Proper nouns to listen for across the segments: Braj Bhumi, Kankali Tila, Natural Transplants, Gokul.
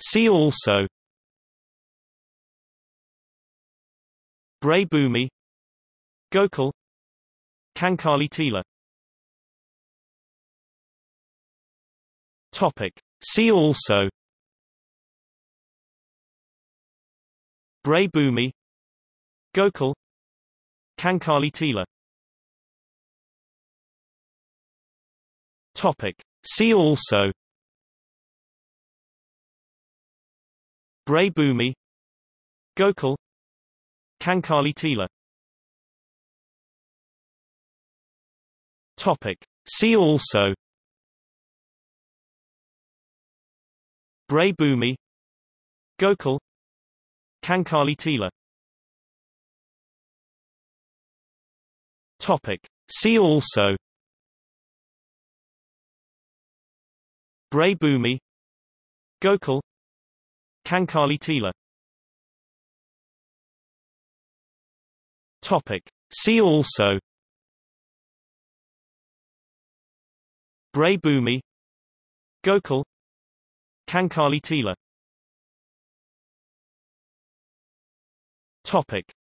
See also: Braj Bhumi, Gokul, Kankali Tila. See also: Braj Bhumi, Gokul, Kankali Tila. See also: Braj Bhumi, Gokul, Kankali Tila. See also: Braj Bhumi, Gokul, Kankali Tila. See also: Braj Bhumi, Gokul, Kankali Tila. See also: Braj Bhumi, Gokul, Kankali Tila. See also: Braj Bhumi, Gokul, Kankali Tila.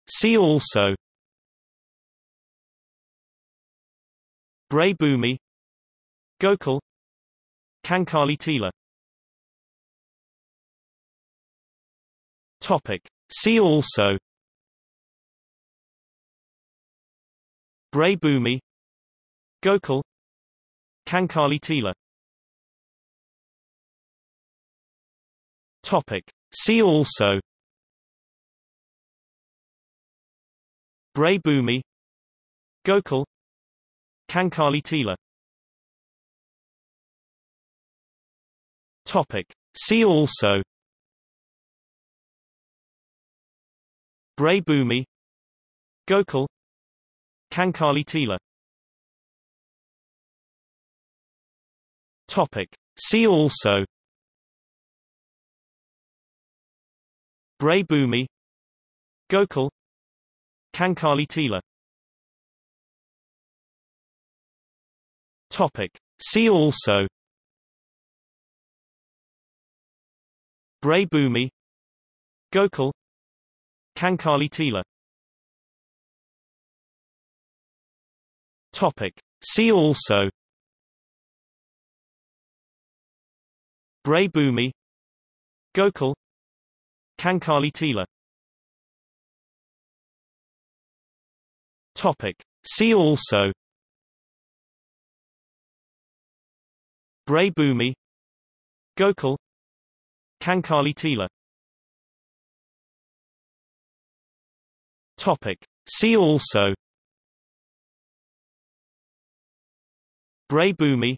See also: Braj Bhumi, Gokul, Kankali Tila. See also: Braj Bhumi, Gokul, Kankali Tila. See also: Braj Bhumi, Gokul, Kankali Tila. See also: Braj Bhumi, Gokul, Kankali Tila. See also: Braj Bhumi, Gokul, Kankali Tila. See also: Braj Bhumi, Gokul, Kankali Tila. See also: Braj Bhumi, Gokul, Kankali Tila. See also: Braj Bhumi, Gokul, Kankali Tila. See also: Braj Bhumi, Gokul, Kankali Tila. See also: Braj Bhumi,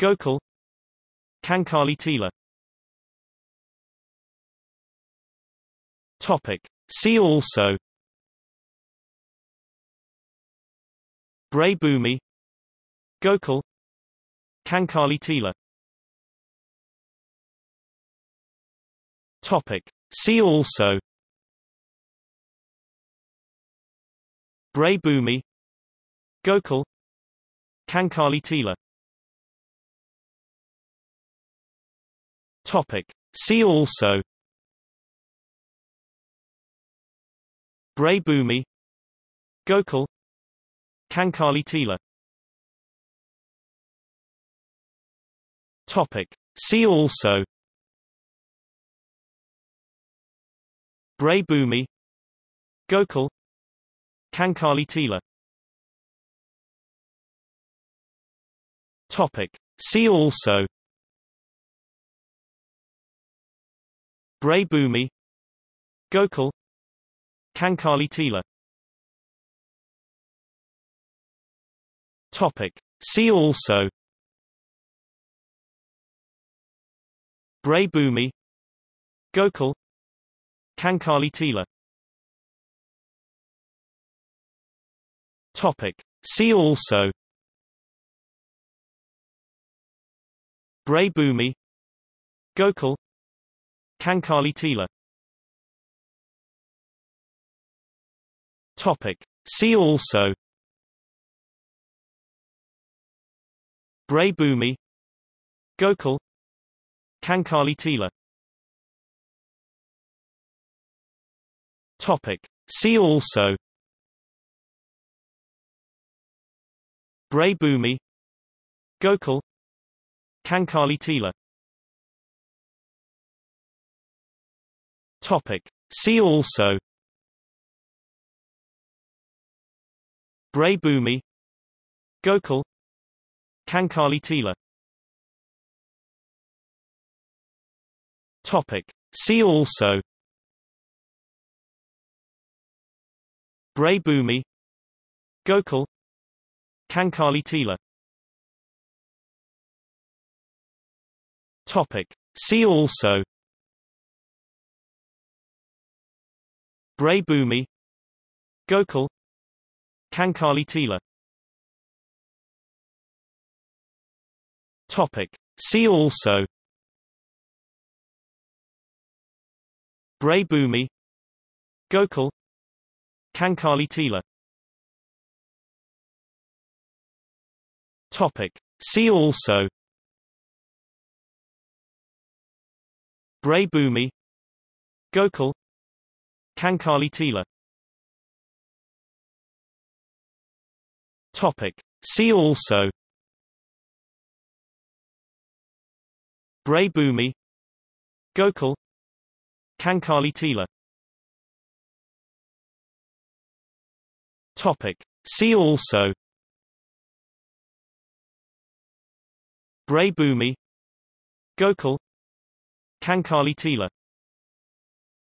Gokul, Kankali Tila. See also: Braj Bhumi, Gokul, Kankali Tila. See also: Braj Bhumi, Gokul, Kankali Tila. See also: Braj Bhumi, Gokul, Kankali Tila. See also: Braj Bhumi, Gokul, Kankali Tila. See also: Braj Bhumi, Gokul, Kankali Tila. See also: Braj Bhumi, Gokul, Kankali Tila. Topic. See also: Braj Bhumi, Gokul, Kankali Tila. Topic. See also: Braj Bhumi, Gokul, Kankali Tila. Topic. See also: Braj Bhumi, Gokul, Kankali Tila. Topic. See also: Braj Bhumi, Gokul, Kankali Tila. Topic. See also: Braj Bhumi, Gokul, Kankali Tila. Topic. See also: Braj Bhumi, Gokul, Kankali Tila. Topic. See also: Braj Bhumi, Gokul, Kankali Tila. Topic. See also: Braj Bhumi, Gokul, Kankali Tila.